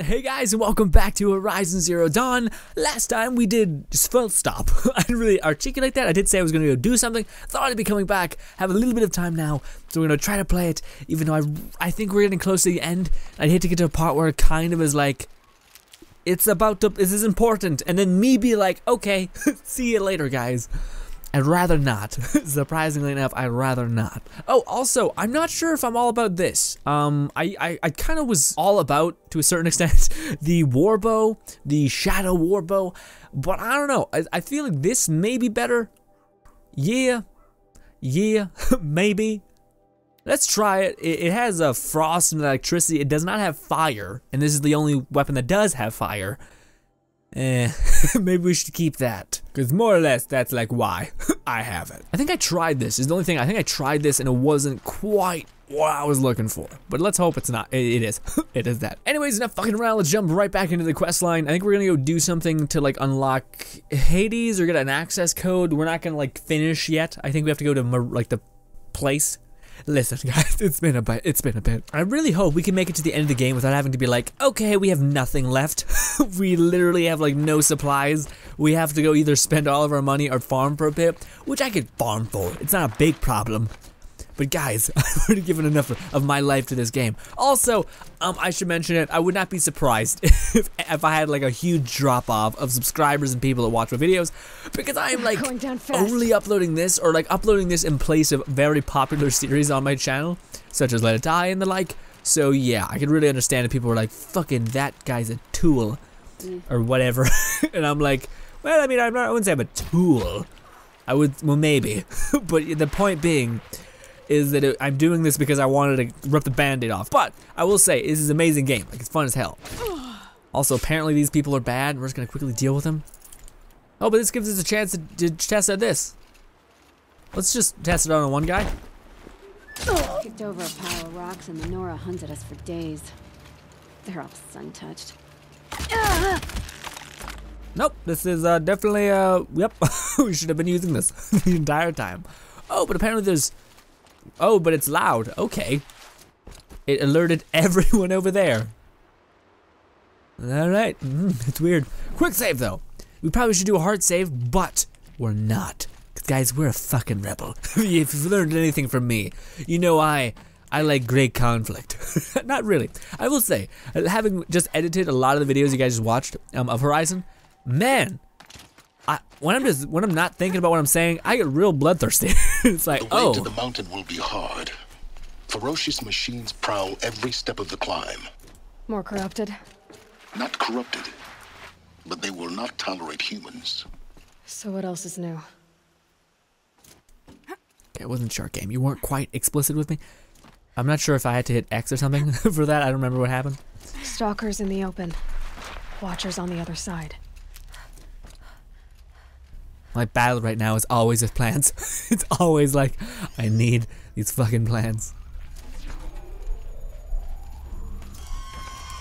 Hey guys, and welcome back to Horizon Zero Dawn. Last time we did full stop. I didn't really articulate that. I did say I was going to go do something. Thought I'd be coming back. Have a little bit of time now, so we're going to try to play it. Even though I think we're getting close to the end. I'd hate to get to a part where it kind of is like, it's about to, this is important, and then me be like, okay, see you later, guys. I'd rather not. Surprisingly enough, I'd rather not. Oh, also, I'm not sure if I'm all about this. I kind of was all about, to a certain extent, the Warbow, the Shadow Warbow, but I don't know. I feel like this may be better. Yeah, maybe. Let's try it. It has a frost and electricity. It does not have fire, and this is the only weapon that does have fire. Maybe we should keep that, because more or less that's like why I have it. I think I tried this. Is the only thing. I think I tried this and it wasn't quite what I was looking for. But let's hope it's not. It is. It is that. Anyways, enough fucking around. Let's jump right back into the quest line. I think we're gonna go do something to like unlock Hades or get an access code. We're not gonna like finish yet. I think we have to go to like the place. Listen, guys, it's been a bit. I really hope we can make it to the end of the game without having to be like, okay, we have nothing left. We literally have, like, no supplies. We have to go either spend all of our money or farm for a bit, which I could farm for. It's not a big problem. But, guys, I've already given enough of my life to this game. Also, I should mention it, I would not be surprised if I had, like, a huge drop-off of subscribers and people that watch my videos, because I am, like, only uploading this, or, like, uploading this in place of very popular series on my channel, such as Let It Die and the like. So, yeah, I could really understand if people were like, fucking, that guy's a tool, or whatever. And I'm like, well, I mean, I wouldn't say I'm a tool. I would, well, maybe. But the point being is that I'm doing this because I wanted to rip the band-aid off. But I will say, this is an amazing game. Like, it's fun as hell. Also, apparently these people are bad. We're just gonna quickly deal with them. Oh, but this gives us a chance to test out this. Let's just test it on one guy. Kicked over a pile of rocks and Minora hunted us for days. They're all sun-touched. Nope, this is definitely, yep, we should have been using this the entire time. Oh, but apparently there's, oh, but it's loud. Okay. It alerted everyone over there. Alright. It's weird. Quick save, though. We probably should do a hard save, but we're not. Because, guys, we're a fucking rebel. If you've learned anything from me, you know I like great conflict. Not really. I will say, having just edited a lot of the videos you guys just watched of Horizon, man, when I'm not thinking about what I'm saying, I get real bloodthirsty. It's like, the way to the mountain will be hard. Ferocious machines prowl every step of the climb. More corrupted. Not corrupted, but they will not tolerate humans. So what else is new? Okay, it wasn't Shark Game. You weren't quite explicit with me. I'm not sure if I had to hit X or something for that. I don't remember what happened. Stalkers in the open. Watchers on the other side. My battle right now is always with plants. It's always like, I need these fucking plants.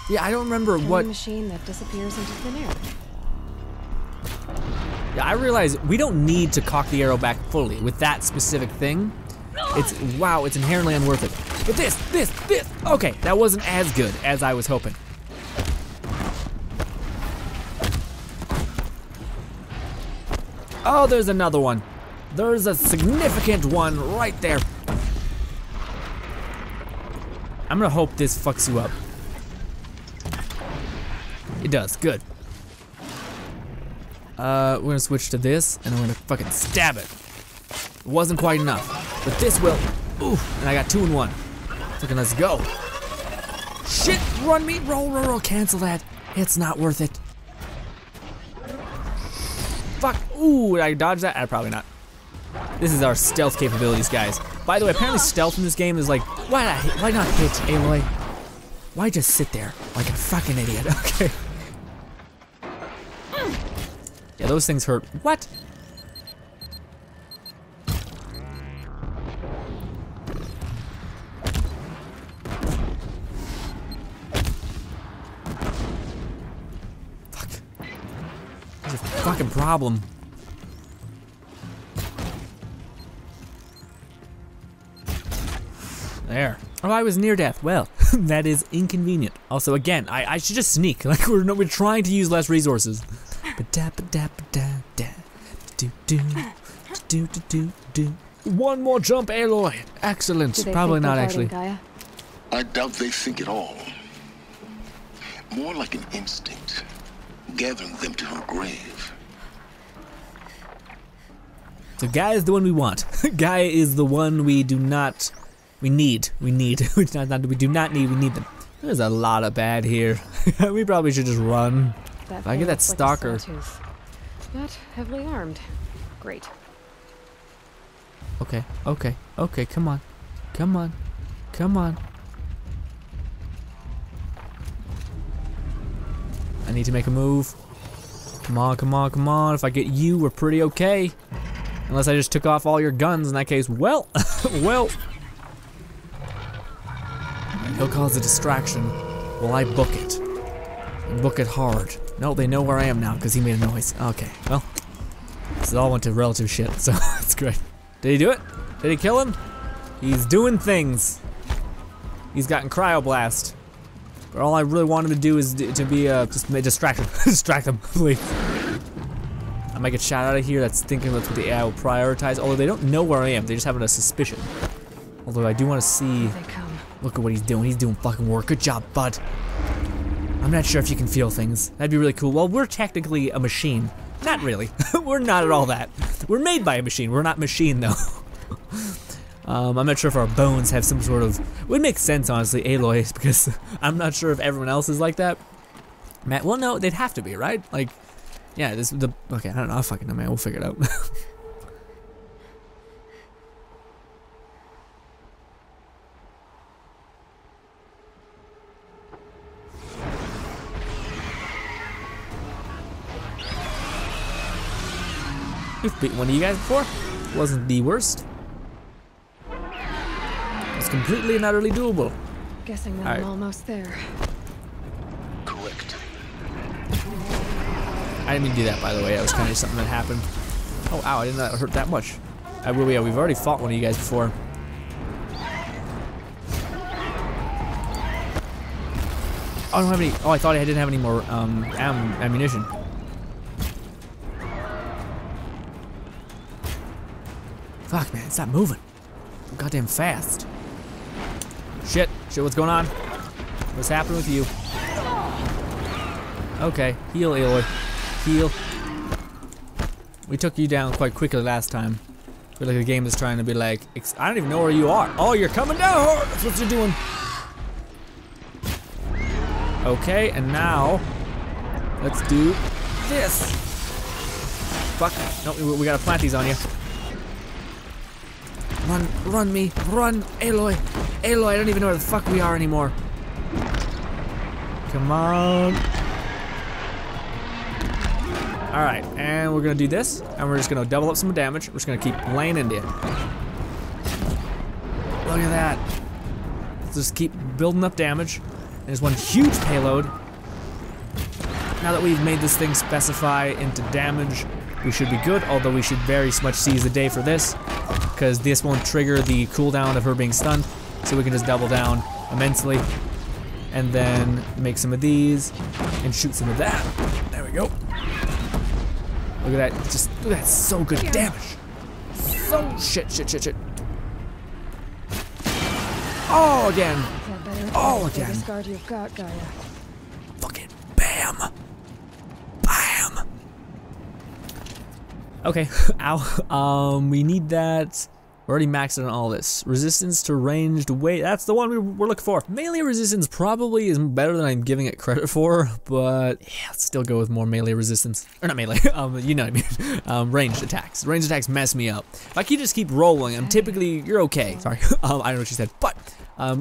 Yeah, I don't remember what machine that disappears into thin air. Yeah, I realize we don't need to cock the arrow back fully with that specific thing. It's, wow, it's inherently unworth it. But this. Okay, that wasn't as good as I was hoping. Oh, there's another one. There's a significant one right there. I'm gonna hope this fucks you up. It does, good. We're gonna switch to this, and I'm gonna fucking stab it. It wasn't quite enough, but this will. Ooh, and I got 2 in 1. Fucking let's go. Shit, run me, roll, cancel that. It's not worth it. Fuck, ooh, did I dodge that? Probably not. This is our stealth capabilities, guys. By the way, apparently stealth in this game is like, why not hit, Aloy? Why just sit there like a fucking idiot? Okay. Yeah, those things hurt. What? Fucking problem. There. Oh, I was near death. Well, That is inconvenient. Also, again, I should just sneak. Like we're trying to use less resources. One more jump, Aloy. Excellent. Probably not actually. I doubt they think at all. More like an instinct, gathering them to her grave. So Gaia is the one we want. Gaia is the one we do not. We need them. There's a lot of bad here. We probably should just run. If I get that stalker. Not heavily armed. Great. Okay, okay, okay, come on. Come on. Come on. I need to make a move. Come on, come on, come on. If I get you, we're pretty okay. Unless I just took off all your guns, in that case, well, well. He'll cause a distraction while I book it. And book it hard. No, they know where I am now because he made a noise. Okay, well, this all went to relative shit, so it's great. Did he do it? Did he kill him? He's doing things. He's gotten cryoblast. But all I really wanted to do is to be just distract him. Distract him, please. I might get shot out of here. That's thinking that's what the AI will prioritize. Although they don't know where I am, they just have a suspicion. Although I do want to see. Look at what he's doing. He's doing fucking work. Good job, bud. I'm not sure if you can feel things. That'd be really cool. Well, we're technically a machine. Not really. We're not at all that. We're made by a machine. We're not machine, though. I'm not sure if our bones have some sort of... It would make sense, honestly, Aloy, because I'm not sure if everyone else is like that. Matt, well, no, they'd have to be, right? Like, yeah, this... the okay, I don't know. I fucking know, man. We'll figure it out. We've beat one of you guys before. Wasn't the worst. It's completely and utterly doable. Guessing that I'm almost there. Correct. I didn't mean to do that, by the way. That was kind of something that happened. Oh, ow! I didn't know that hurt that much. Yeah, we've already fought one of you guys before. Oh, I don't have any. Oh, I thought I didn't have any more ammunition. Fuck, man, it's not moving. Goddamn fast. Shit, shit, what's going on? What's happening with you? Okay, heal, Aloy. Heal. We took you down quite quickly last time. I feel like the game is trying to be like, I don't even know where you are. Oh, you're coming down! That's what you're doing. Okay, and now, let's do this. Fuck, no, we gotta plant these on you. Run, run me, run, Aloy. Aloy, I don't even know where the fuck we are anymore. Come on. All right, and we're gonna do this, and we're just gonna double up some damage. We're just gonna keep laying into you. Look at that. Let's just keep building up damage. There's one huge payload. Now that we've made this thing specify into damage, we should be good, although we should very much seize the day for this, because this won't trigger the cooldown of her being stunned, so we can just double down immensely, and then make some of these, and shoot some of that. There we go. Look at that, just, look at that, so good damage. So, shit, shit, shit, shit. Oh, again. Oh, again. Fucking bam. Bam. Okay, ow. We need that. We're already maxed on all this. Resistance to ranged weight. That's the one we're looking for. Melee resistance probably is better than I'm giving it credit for, but yeah, let's still go with more melee resistance. Or not melee, you know what I mean. Ranged attacks. Ranged attacks mess me up. If I can just keep rolling, I'm typically, you're okay. Sorry, I don't know what she said, but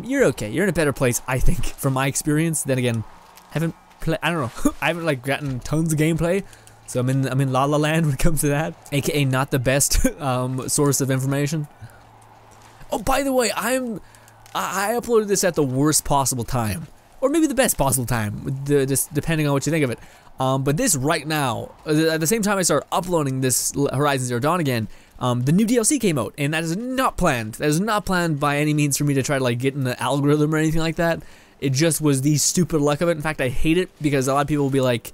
you're okay. You're in a better place, I think, from my experience. Then again, I don't know. I haven't like gotten tons of gameplay. So I'm in La La Land when it comes to that, aka not the best source of information. Oh, by the way, I uploaded this at the worst possible time. or maybe the best possible time, just depending on what you think of it. But this right now, at the same time I start uploading this Horizon Zero Dawn again, the new DLC came out, and that is not planned. That is not planned by any means for me to try to like get in the algorithm or anything like that. It just was the stupid luck of it. In fact, I hate it because a lot of people will be like,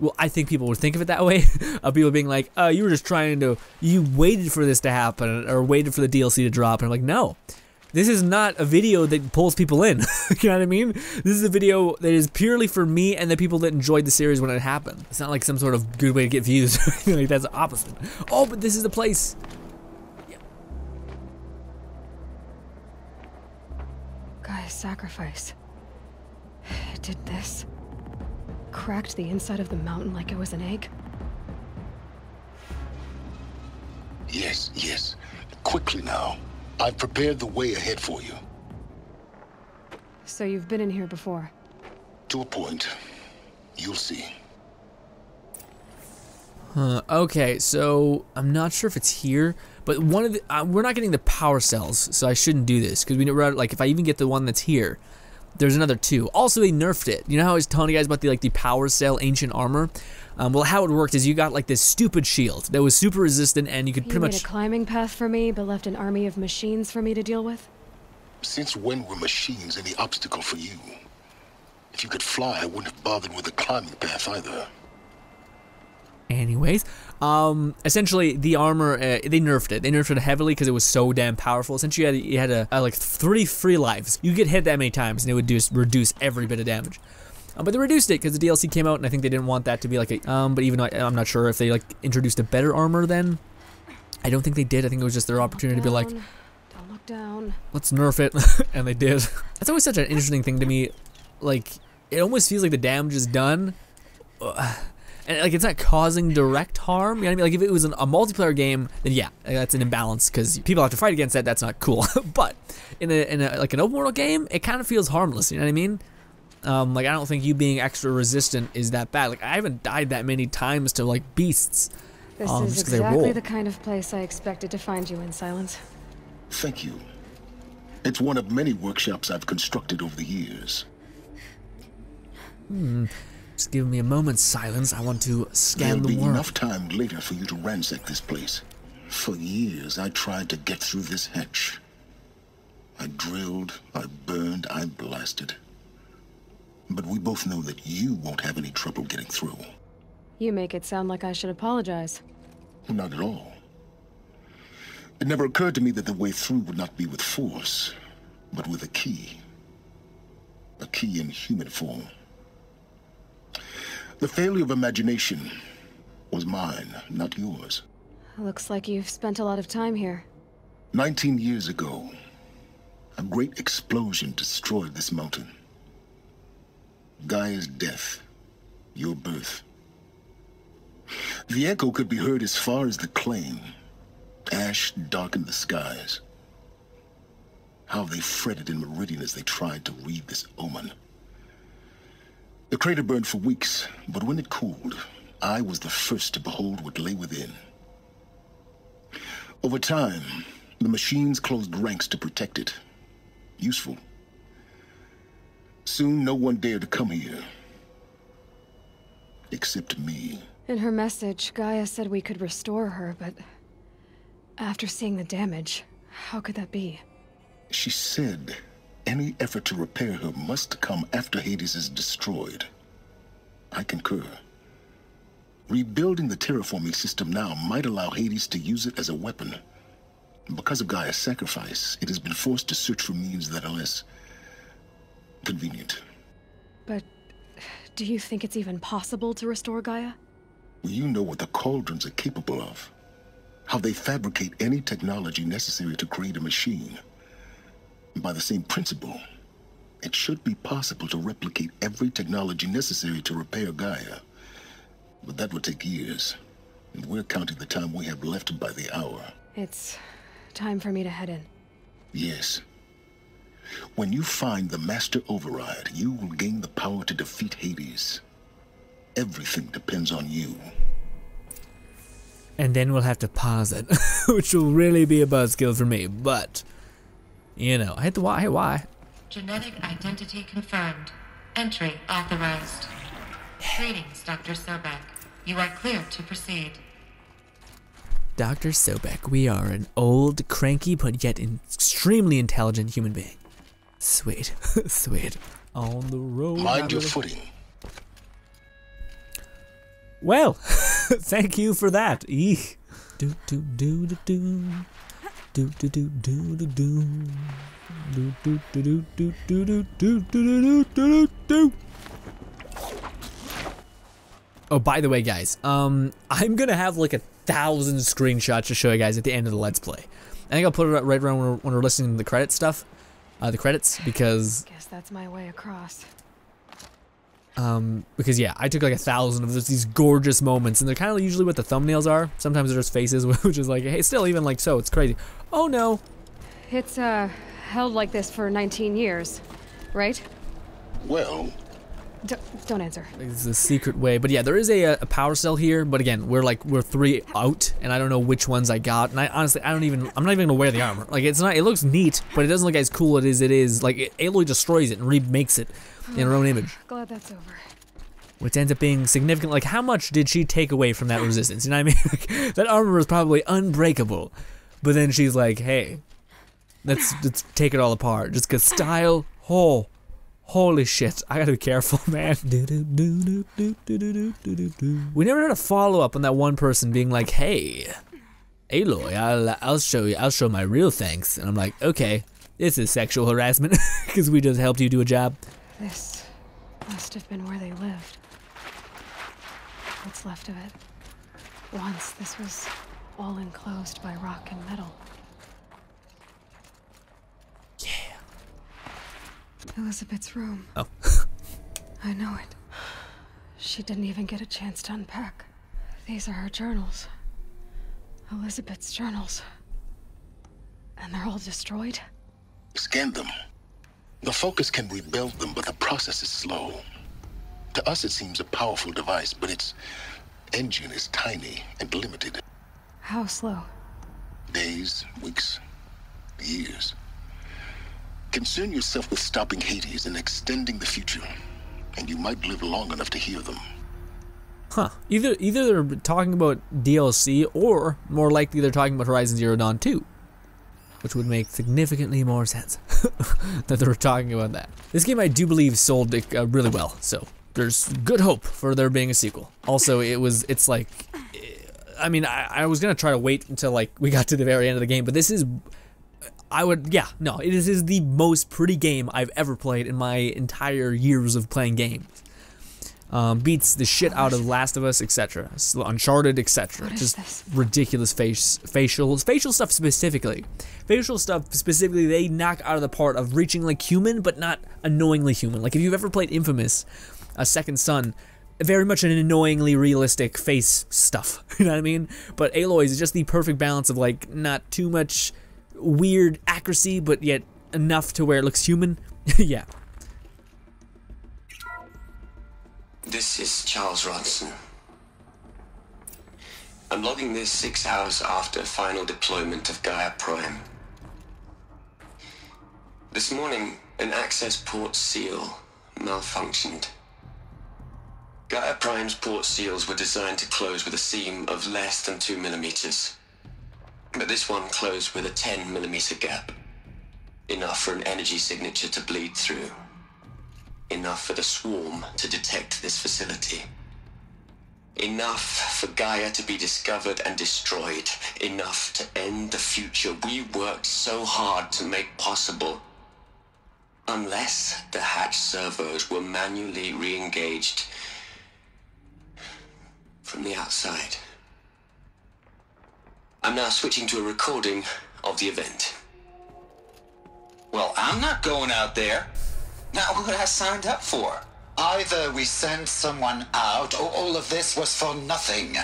well, I think people would think of it that way, of people being like, you were just trying to, you waited for this to happen, or waited for the DLC to drop, and I'm like, no. This is not a video that pulls people in, you know what I mean? This is a video that is purely for me and the people that enjoyed the series when it happened. It's not like some sort of good way to get views, like that's the opposite. Oh, but this is the place. Yeah. Gaia's sacrifice, it did this. Cracked the inside of the mountain like it was an egg. Yes, yes, quickly now. I've prepared the way ahead for you. So you've been in here before? To a point. You'll see. Okay, so I'm not sure if it's here, but one of the we're not getting the power cells, so I shouldn't do this because we know like if I even get the one that's here, there's another two. Also, they nerfed it. You know how I was telling you guys about the like the power cell ancient armor? Well, how it worked is you got like this stupid shield that was super resistant, and you could pretty much made a climbing path for me, but left an army of machines for me to deal with. Since when were machines any obstacle for you? If you could fly, I wouldn't have bothered with a climbing path either. Anyways, essentially the armor, they nerfed it. They nerfed it heavily because it was so damn powerful. Essentially, you had like 3 free lives. You get hit that many times, and it would just reduce every bit of damage. But they reduced it because the DLC came out, and I think they didn't want that to be like a. But even though I'm not sure if they like introduced a better armor then. I don't think they did. I think it was just their opportunity to be like, don't look down. Let's nerf it, and they did. That's always such an interesting thing to me. Like, it almost feels like the damage is done. And like it's not causing direct harm, you know what I mean? Like if it was a multiplayer game, then yeah, that's an imbalance because people have to fight against that. That's not cool. But in a like an open world game, it kind of feels harmless. You know what I mean? Like I don't think you being extra resistant is that bad. Like I haven't died that many times to like beasts. This is exactly the kind of place I expected to find you in, Silence. Thank you. It's one of many workshops I've constructed over the years. Just give me a moment's silence. I want to scan the world. There'll be enough time later for you to ransack this place. For years, I tried to get through this hatch. I drilled, I burned, I blasted. But we both know that you won't have any trouble getting through. You make it sound like I should apologize. Not at all. It never occurred to me that the way through would not be with force, but with a key. A key in human form. The failure of imagination was mine, not yours. Looks like you've spent a lot of time here. 19 years ago, a great explosion destroyed this mountain. Gaia's death, your birth. The echo could be heard as far as the plain. Ash darkened the skies. How they fretted in Meridian as they tried to read this omen. The crater burned for weeks, but when it cooled, I was the first to behold what lay within. Over time, the machines closed ranks to protect it. Useful. Soon, no one dared to come here. Except me. In her message, Gaia said we could restore her, but after seeing the damage, how could that be? She said any effort to repair her must come after Hades is destroyed. I concur. Rebuilding the terraforming system now might allow Hades to use it as a weapon. Because of Gaia's sacrifice, it has been forced to search for means that are less convenient. But do you think it's even possible to restore Gaia? You know what the cauldrons are capable of. How they fabricate any technology necessary to create a machine. By the same principle, it should be possible to replicate every technology necessary to repair Gaia. But that would take years, and we're counting the time we have left by the hour. It's time for me to head in. Yes. When you find the Master Override, you will gain the power to defeat Hades. Everything depends on you. And then we'll have to pause it, which will really be a buzzkill for me, but you know, I hit the Y. Genetic identity confirmed. Entry authorized. Greetings, Dr. Sobeck. You are clear to proceed. Dr. Sobeck, we are an old, cranky, but yet extremely intelligent human being. Sweet, sweet. On the road. Mind your footing. Well, thank you for that. Eek. Do do do do do. Do do do do do do. Do do do do do do do do do do. Oh, by the way, guys, I'm gonna have like 1,000 screenshots to show you guys at the end of the Let's Play. I think I'll put it right around when we're listening to the credits stuff, because guess that's my way across. Because yeah, I took like 1,000 of these gorgeous moments, and they're kind of usually what the thumbnails are. Sometimes they're just faces, which is like, hey, still even like so, it's crazy. Oh no, it's held like this for 19 years, right? Well. Don't answer. It's a secret way, but yeah, there is a power cell here. But again, we're 3 out, and I don't know which ones I got. And I honestly, I'm not even gonna wear the armor. Like it's not. It looks neat, but it doesn't look as cool as it is. Like Aloy destroys it and remakes it in her own image. Glad that's over. Which ends up being significant. Like how much did she take away from that resistance? You know what I mean? Like, that armor was probably unbreakable, but then she's like, hey, let's take it all apart. Just 'cause style whole. Holy shit, I gotta be careful, man. We never had a follow-up on that one person being like, hey, Aloy, I'll show you, I'll show my real thanks. And I'm like, okay, this is sexual harassment because we just helped you do a job. This must have been where they lived. What's left of it. Once this was all enclosed by rock and metal. Elizabeth's room. Oh. I know it. She didn't even get a chance to unpack. These are her journals. Elizabeth's journals. And they're all destroyed? Scan them. The Focus can rebuild them, but the process is slow. To us it seems a powerful device, but its engine is tiny and limited. How slow? Days, weeks, years. Concern yourself with stopping Hades and extending the future, and you might live long enough to hear them. Huh. Either they're talking about DLC, or more likely they're talking about Horizon Zero Dawn 2, which would make significantly more sense that they were talking about that. This game I do believe sold really well, so there's good hope for there being a sequel. Also, it's like, I mean, I was gonna try to wait until like we got to the very end of the game, but this is. It is the most pretty game I've ever played in my entire years of playing games. Beats the shit out of Last of Us, etc. Uncharted, etc. Just ridiculous facial stuff specifically. Facial stuff specifically, they knock out of the park of reaching like human, but not annoyingly human. Like if you've ever played Infamous, A Second Son, very much an annoyingly realistic face stuff. You know what I mean? But Aloy is just the perfect balance of like not too much weird accuracy, but yet enough to where it looks human. Yeah. This is Charles Rodson. I'm logging this 6 hours after final deployment of Gaia Prime. This morning, an access port seal malfunctioned. Gaia Prime's port seals were designed to close with a seam of less than 2 millimeters. But this one closed with a 10 millimeter gap. Enough for an energy signature to bleed through. Enough for the swarm to detect this facility. Enough for Gaia to be discovered and destroyed. Enough to end the future we worked so hard to make possible. Unless the hatch servos were manually re-engaged from the outside. I'm now switching to a recording of the event. Well, I'm not going out there. Not what I signed up for. Either we send someone out, or all of this was for nothing.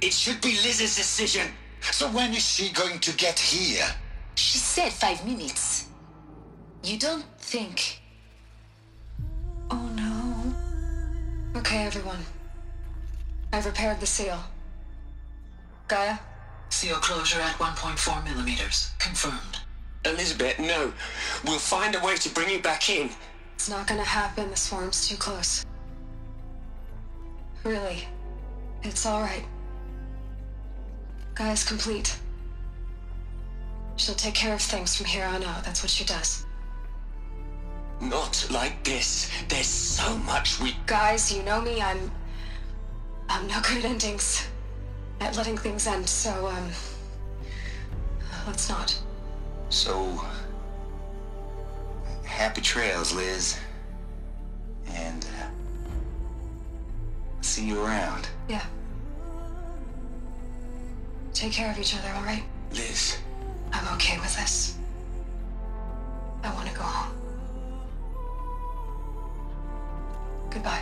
It should be Liz's decision. So when is she going to get here? She said 5 minutes. You don't think? Oh no. Okay, everyone. I've repaired the seal. Gaia? Seal closure at 1.4 millimeters. Confirmed. Elisabet, no. We'll find a way to bring you back in. It's not gonna happen. This forum's too close. Really. It's alright. Gaia's complete. She'll take care of things from here on out. That's what she does. Not like this. There's so much we... Guys, you know me. I'm no good at endings. At letting things end, so, let's not. So... happy trails, Liz. And... see you around. Yeah. Take care of each other, alright? Liz. I'm okay with this. I want to go home. Goodbye.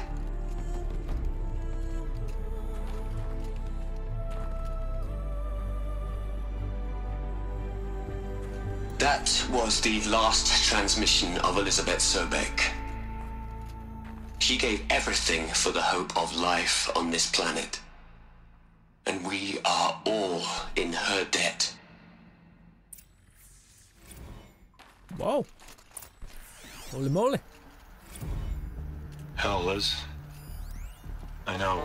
That was the last transmission of Elisabet Sobeck. She gave everything for the hope of life on this planet. And we are all in her debt. Whoa. Holy moly. Hell, Liz. I know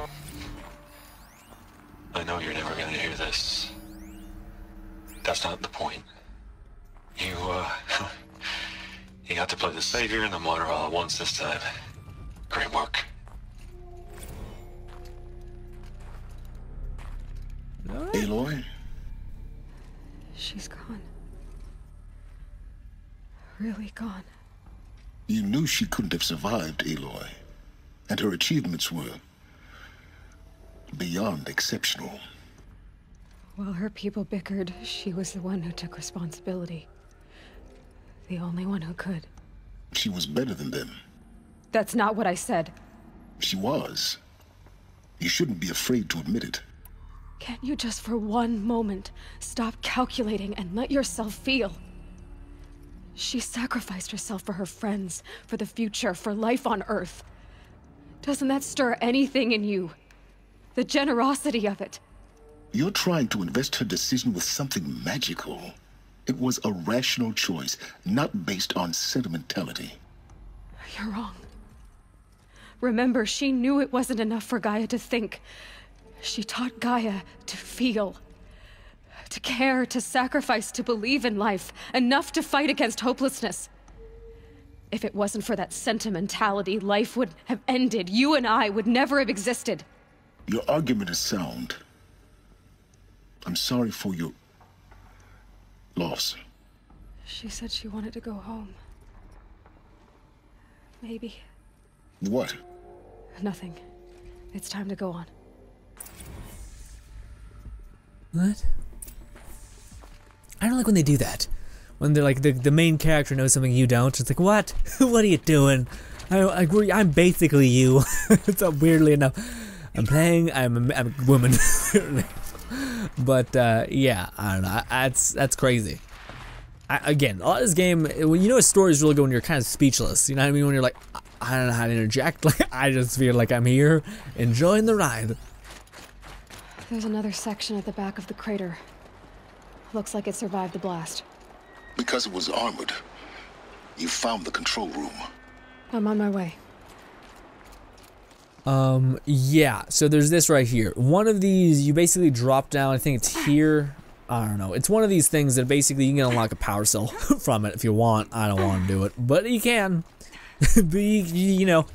you're never gonna hear this. That's not the point. You, you got to play the savior and the martyr all at once this time. Great work. Right. Aloy? She's gone. Really gone. You knew she couldn't have survived, Aloy. And her achievements were... beyond exceptional. While her people bickered, she was the one who took responsibility. The only one who could. She was better than them. That's not what I said. She was. You shouldn't be afraid to admit it. Can't you just for one moment stop calculating and let yourself feel? She sacrificed herself for her friends, for the future, for life on Earth. Doesn't that stir anything in you? The generosity of it. You're trying to invest her decision with something magical. It was a rational choice, not based on sentimentality. You're wrong. Remember, she knew it wasn't enough for Gaia to think. She taught Gaia to feel, to care, to sacrifice, to believe in life, enough to fight against hopelessness. If it wasn't for that sentimentality, life would have ended. You and I would never have existed. Your argument is sound. I'm sorry for your loss. She said she wanted to go home. Maybe. What? Nothing. It's time to go on. What? I don't like when they do that. When they're like, the main character knows something you don't. It's like, what? What are you doing? I'm basically you. So weirdly enough. I'm a woman. But, yeah, I don't know. That's crazy. Again, a lot of this game, when you know a story is really good when you're kind of speechless. You know what I mean? When you're like, I don't know how to interject. Like, I just feel like I'm here, enjoying the ride. There's another section at the back of the crater. Looks like it survived the blast. Because it was armored, you found the control room. I'm on my way. Yeah, so there's this right here. One of these, you basically drop down, I think it's here. I don't know. It's one of these things that basically you can unlock a power cell from it if you want. I don't want to do it, but you can. But you know.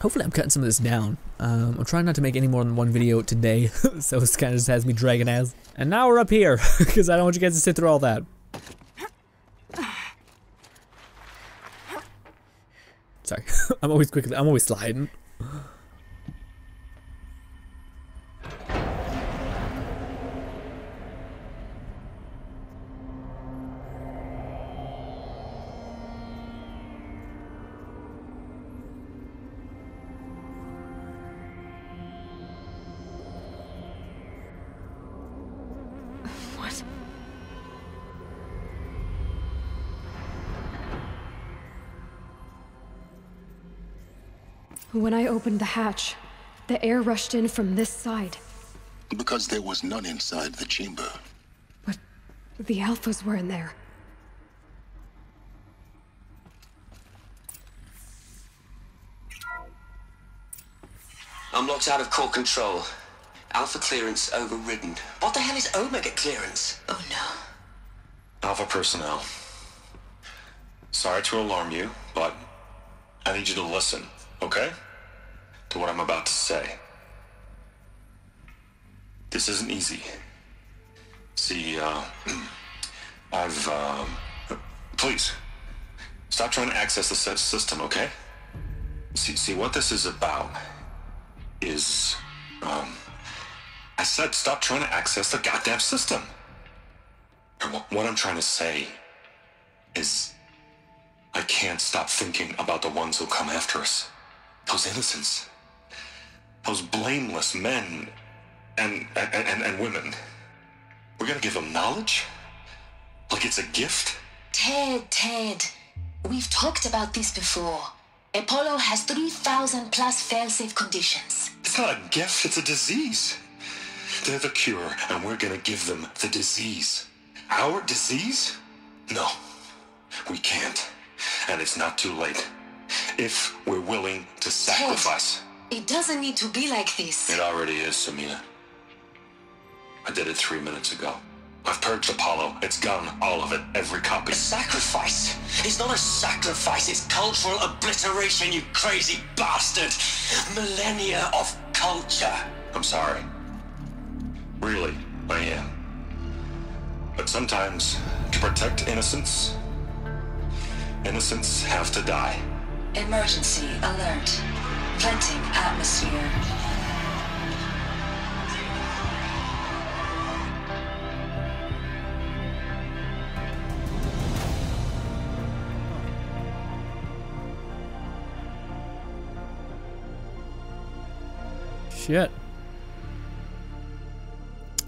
Hopefully I'm cutting some of this down. I'm trying not to make any more than one video today, so it kind of just has me dragging ass. And now we're up here, because I don't want you guys to sit through all that. Sorry, I'm always sliding. When I opened the hatch, the air rushed in from this side. Because there was none inside the chamber. But the alphas were in there. I'm locked out of core control. Alpha clearance overridden. What the hell is Omega clearance? Oh no. Alpha personnel. Sorry to alarm you, but I need you to listen, okay? To what I'm about to say. This isn't easy. See, I've, please, stop trying to access the system, okay? See, what this is about is, I said stop trying to access the goddamn system. And what I'm trying to say is, I can't stop thinking about the ones who come after us. Those innocents. Those blameless men and women. We're gonna give them knowledge? Like it's a gift? Ted. We've talked about this before. Apollo has 3,000 plus fail-safe conditions. It's not a gift, it's a disease. They're the cure, and we're gonna give them the disease. Our disease? No, we can't. And it's not too late. If we're willing to sacrifice. Ted, it doesn't need to be like this. It already is, Samina. I did it 3 minutes ago. I've purged Apollo. It's gone. All of it. Every copy. A sacrifice? It's not a sacrifice. It's cultural obliteration, you crazy bastard. Millennia of culture. I'm sorry. Really, I am. But sometimes, to protect innocence, innocents have to die. Emergency alert. Venting atmosphere. Shit.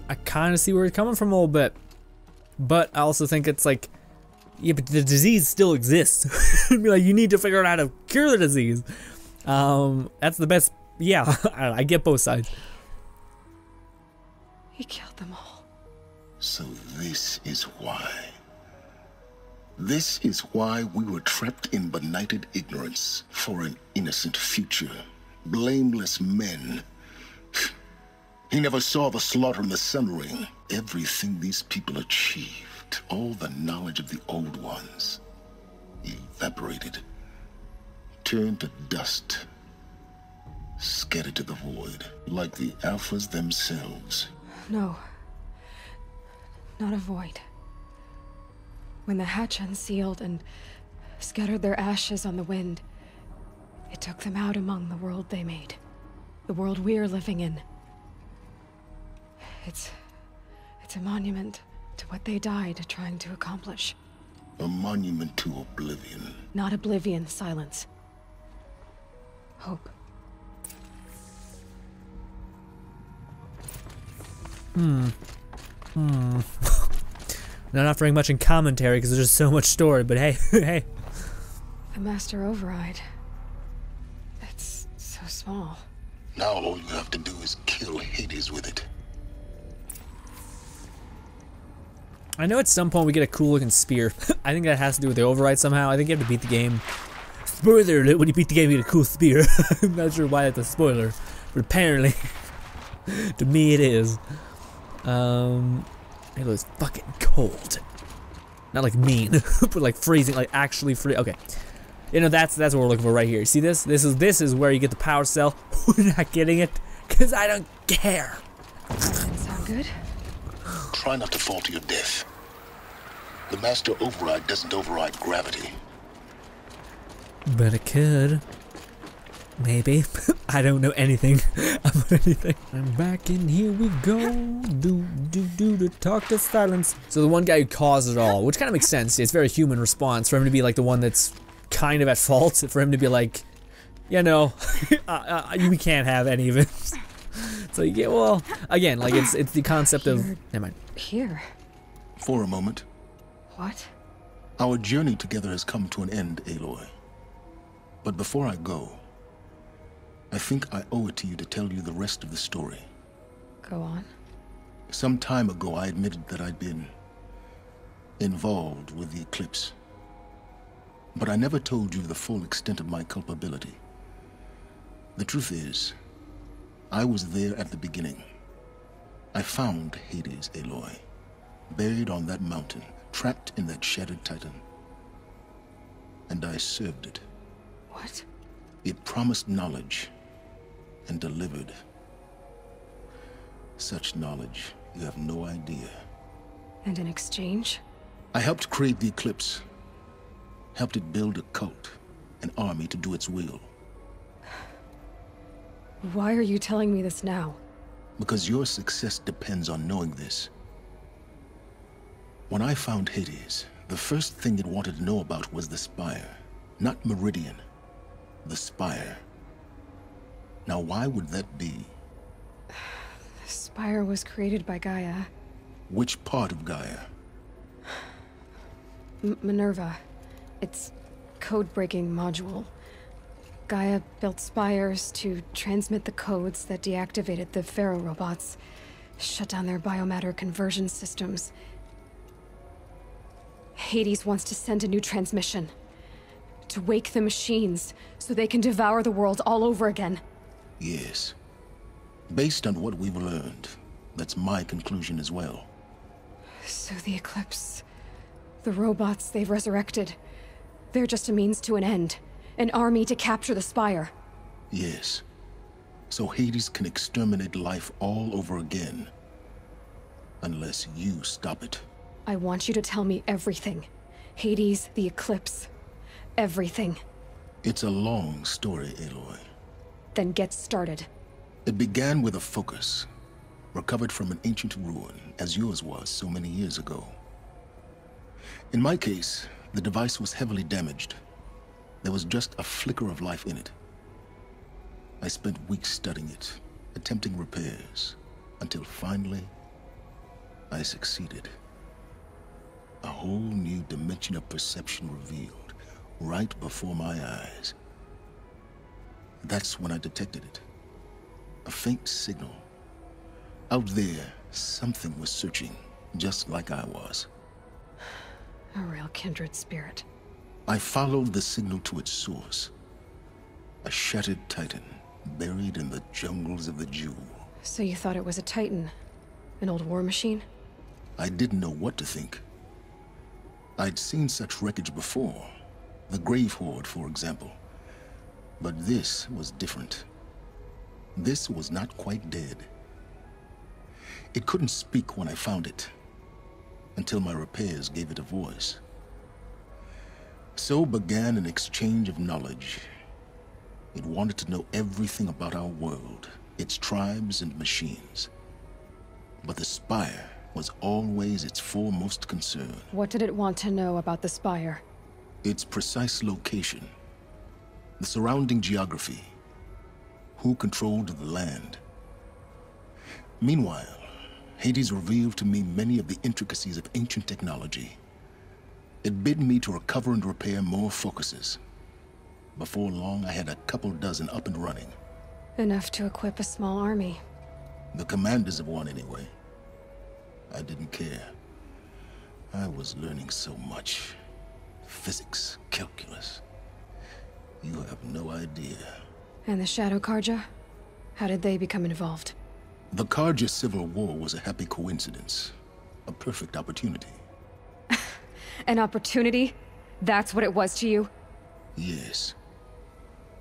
I kind of see where it's coming from a little bit. But I also think it's like, yeah, but the disease still exists. Like, you need to figure out how to cure the disease. That's the best. Yeah, I get both sides. He killed them all. So this is why. This is why we were trapped in benighted ignorance for an innocent future. Blameless men. He never saw the slaughter and the summering. Everything these people achieved, all the knowledge of the old ones, evaporated, turned to dust, scattered to the void, like the alphas themselves. No, not a void. When the hatch unsealed and scattered their ashes on the wind, it took them out among the world they made, the world we're living in. It's a monument to what they died trying to accomplish. A monument to oblivion. Not oblivion, silence. Hope. Not offering much in commentary because there's just so much story, but hey, hey. The master override. That's so small. Now all you have to do is kill Hades with it. I know at some point we get a cool looking spear. I think that has to do with the override somehow. I think you have to beat the game. Spoiler alert, when you beat the game you get a cool spear. I'm not sure why that's a spoiler, but apparently to me it is. It was fucking cold. Not like mean, but like freezing, like actually free. Okay. You know, that's what we're looking for right here. See this? This is where you get the power cell. We're not getting it because I don't care. Doesn't sound good? Try not to fall to your death. The master override doesn't override gravity. But it could. Maybe. I don't know anything about anything. I'm back in here we go. Talk to silence. So the one guy who caused it all, which kind of makes sense. It's a very human response for him to be like the one that's kind of at fault. For him to be like, you know, we can't have any of it. So you get, well, again, like it's the concept of, never mind. Here. For a moment. What? Our journey together has come to an end, Aloy. But before I go, I think I owe it to you to tell you the rest of the story. Go on. Some time ago, I admitted that I'd been involved with the eclipse. But I never told you the full extent of my culpability. The truth is, I was there at the beginning. I found Hades, Aloy, buried on that mountain, trapped in that shattered Titan. And I served it. What? It promised knowledge and delivered. Such knowledge, you have no idea. And in exchange? I helped create the Eclipse. Helped it build a cult, an army to do its will. Why are you telling me this now? Because your success depends on knowing this. When I found Hades, the first thing it wanted to know about was the Spire. Not Meridian. The Spire. Now why would that be? The Spire was created by Gaia. Which part of Gaia? Minerva. Its code-breaking module. Gaia built spires to transmit the codes that deactivated the Faro robots, shut down their biomatter conversion systems. Hades wants to send a new transmission, to wake the machines so they can devour the world all over again. Yes. Based on what we've learned, that's my conclusion as well. So the Eclipse, the robots they've resurrected, they're just a means to an end. An army to capture the Spire. Yes. So Hades can exterminate life all over again. Unless you stop it. I want you to tell me everything. Hades, the Eclipse. Everything. It's a long story, Aloy. Then get started. It began with a focus. Recovered from an ancient ruin, as yours was so many years ago. In my case, the device was heavily damaged. There was just a flicker of life in it. I spent weeks studying it, attempting repairs, until finally, I succeeded. A whole new dimension of perception revealed, right before my eyes. That's when I detected it. A faint signal. Out there, something was searching, just like I was. A real kindred spirit. I followed the signal to its source. A shattered Titan, buried in the jungles of the Jewel. So you thought it was a Titan? An old war machine? I didn't know what to think. I'd seen such wreckage before. The Grave Horde, for example. But this was different. This was not quite dead. It couldn't speak when I found it, until my repairs gave it a voice. So began an exchange of knowledge. It wanted to know everything about our world, its tribes and machines. But the Spire was always its foremost concern. What did it want to know about the Spire? Its precise location, the surrounding geography, who controlled the land. Meanwhile, Hades revealed to me many of the intricacies of ancient technology. It bid me to recover and repair more focuses. Before long, I had a couple dozen up and running. Enough to equip a small army. The commanders of one, anyway. I didn't care. I was learning so much. Physics, calculus. You have no idea. And the Shadow Karja? How did they become involved? The Karja Civil War was a happy coincidence. A perfect opportunity. An opportunity? That's what it was to you? Yes.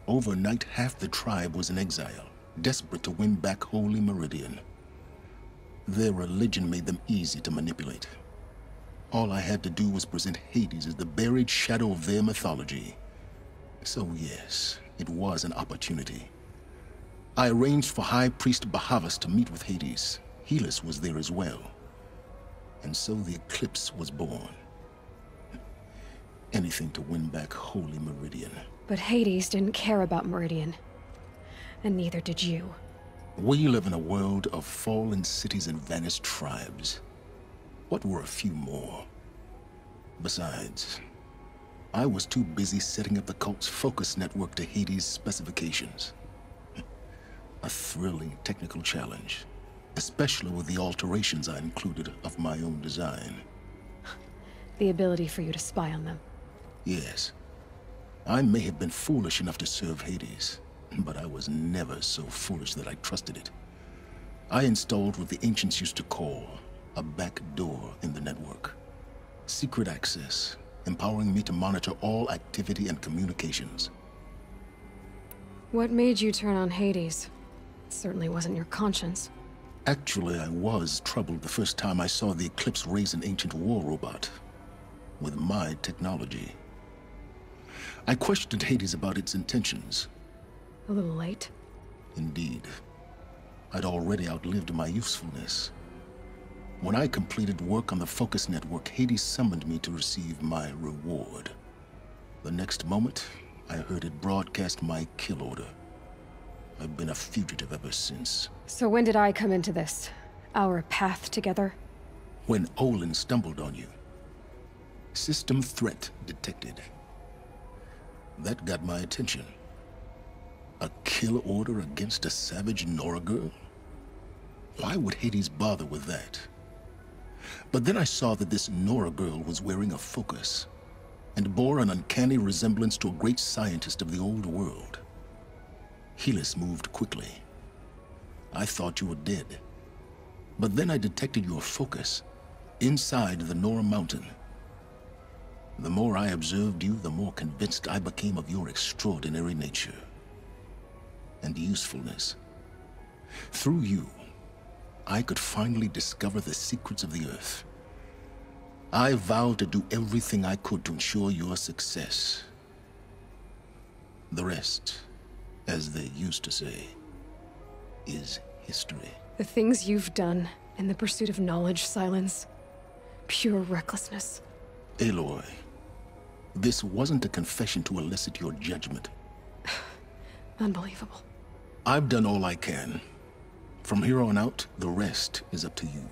Overnight, half the tribe was in exile, desperate to win back Holy Meridian. Their religion made them easy to manipulate. All I had to do was present Hades as the buried shadow of their mythology. So yes, it was an opportunity. I arranged for High Priest Bahavas to meet with Hades. Helis was there as well. And so the Eclipse was born. Anything to win back Holy Meridian. But Hades didn't care about Meridian. And neither did you. We live in a world of fallen cities and vanished tribes. What were a few more? Besides, I was too busy setting up the cult's focus network to Hades' specifications. A thrilling technical challenge, especially with the alterations I included of my own design. The ability for you to spy on them. Yes. I may have been foolish enough to serve Hades, but I was never so foolish that I trusted it. I installed what the ancients used to call a back door in the network. Secret access, empowering me to monitor all activity and communications. What made you turn on Hades? It certainly wasn't your conscience. Actually, I was troubled the first time I saw the Eclipse raise an ancient war robot with my technology. I questioned Hades about its intentions. A little late? Indeed. I'd already outlived my usefulness. When I completed work on the Focus Network, Hades summoned me to receive my reward. The next moment, I heard it broadcast my kill order. I've been a fugitive ever since. So when did I come into this? Our path together? When Olin stumbled on you. System threat detected. That got my attention. A kill order against a savage Nora girl? Why would Hades bother with that? But then I saw that this Nora girl was wearing a focus and bore an uncanny resemblance to a great scientist of the old world. Helis moved quickly. I thought you were dead. But then I detected your focus inside the Nora Mountain. The more I observed you, the more convinced I became of your extraordinary nature and usefulness. Through you, I could finally discover the secrets of the Earth. I vowed to do everything I could to ensure your success. The rest, as they used to say, is history. The things you've done in the pursuit of knowledge, Silence. Pure recklessness. Aloy, this wasn't a confession to elicit your judgment. Unbelievable. I've done all I can. From here on out, the rest is up to you.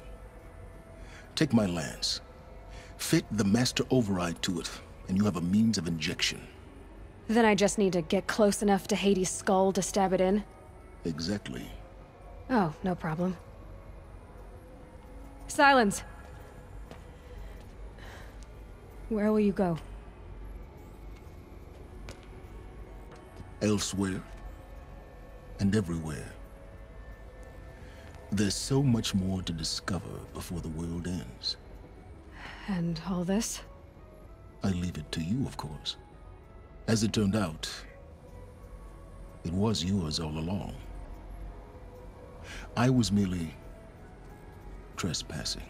Take my lance. Fit the master override to it, and you have a means of injection. Then I just need to get close enough to Hades' skull to stab it in? Exactly. Oh, no problem. Silence! Where will you go? Elsewhere. And everywhere. There's so much more to discover before the world ends. And all this? I leave it to you, of course. As it turned out, it was yours all along. I was merely trespassing.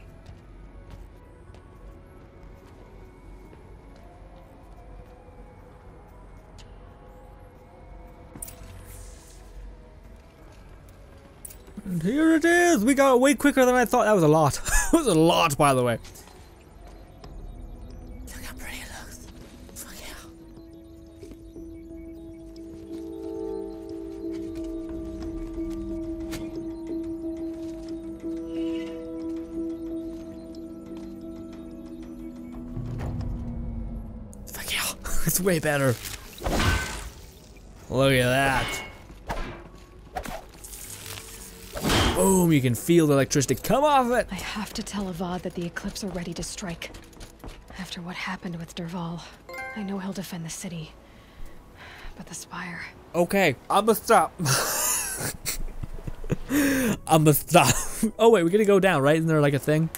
And here it is! We got it way quicker than I thought. That was a lot. It was a lot, by the way. Look how pretty it looks. Fuck yeah. Fuck yeah. It's way better. Look at that. Boom, you can feel the electricity come off it! I have to tell Avad that the Eclipse are ready to strike. After what happened with Durval, I know he'll defend the city. But the Spire... Okay, I'ma stop. I'ma stop. Oh wait, we're gonna go down, right? Isn't there like a thing?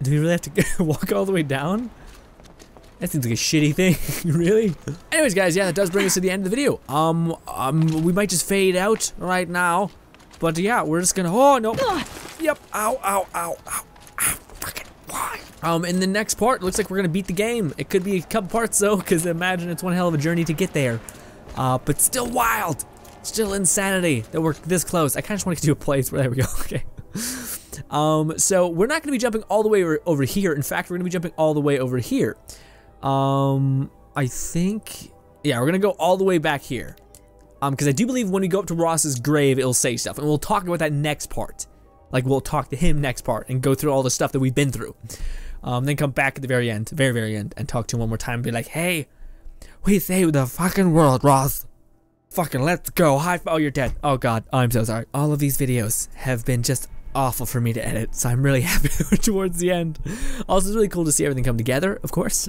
Do we really have to walk all the way down? That seems like a shitty thing, really? Anyways guys, yeah, that does bring us to the end of the video. We might just fade out right now. But yeah, we're just gonna. Oh no! Yep. Ow! Ow! Ow! Ow! Ow! Fucking why? In the next part, looks like we're gonna beat the game. It could be a couple parts though, because imagine it's one hell of a journey to get there. But still wild, still insanity that we're this close. I kind of just wanted to do a place where there we go. Okay. So we're not gonna be jumping all the way over here. In fact, we're gonna be jumping all the way over here. I think. Yeah, we're gonna go all the way back here. Because I do believe when we go up to Ross's grave, it'll say stuff, and we'll talk about that next part. Like, we'll talk to him next part, and go through all the stuff that we've been through. Then come back at the very end, very, very end, and talk to him one more time, and be like, hey, we saved the fucking world, Ross. Fucking let's go, high five, oh, you're dead. Oh god, I'm so sorry. All of these videos have been just awful for me to edit, so I'm really happy towards the end. Also, it's really cool to see everything come together, of course.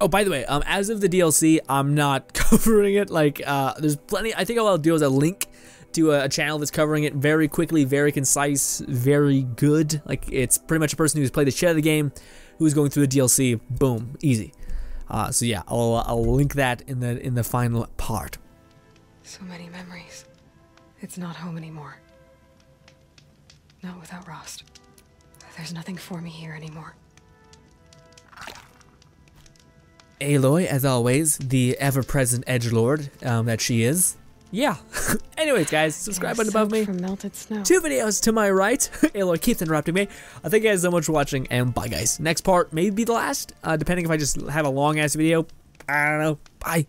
Oh, by the way, as of the DLC, I'm not covering it. Like, there's plenty. I think all I'll do is a link to a channel that's covering it very quickly, very concise, very good. Like, it's pretty much a person who's played the shit out of the game, who's going through the DLC. Boom, easy. So yeah, I'll link that in the final part. So many memories. It's not home anymore. Not without Rost. There's nothing for me here anymore. Aloy, as always, the ever-present edgelord that she is. Yeah. Anyways, guys, subscribe button above me. Two videos to my right. Aloy keeps interrupting me. Thank you guys so much for watching, and bye, guys. Next part may be the last, depending if I just have a long-ass video. I don't know. Bye.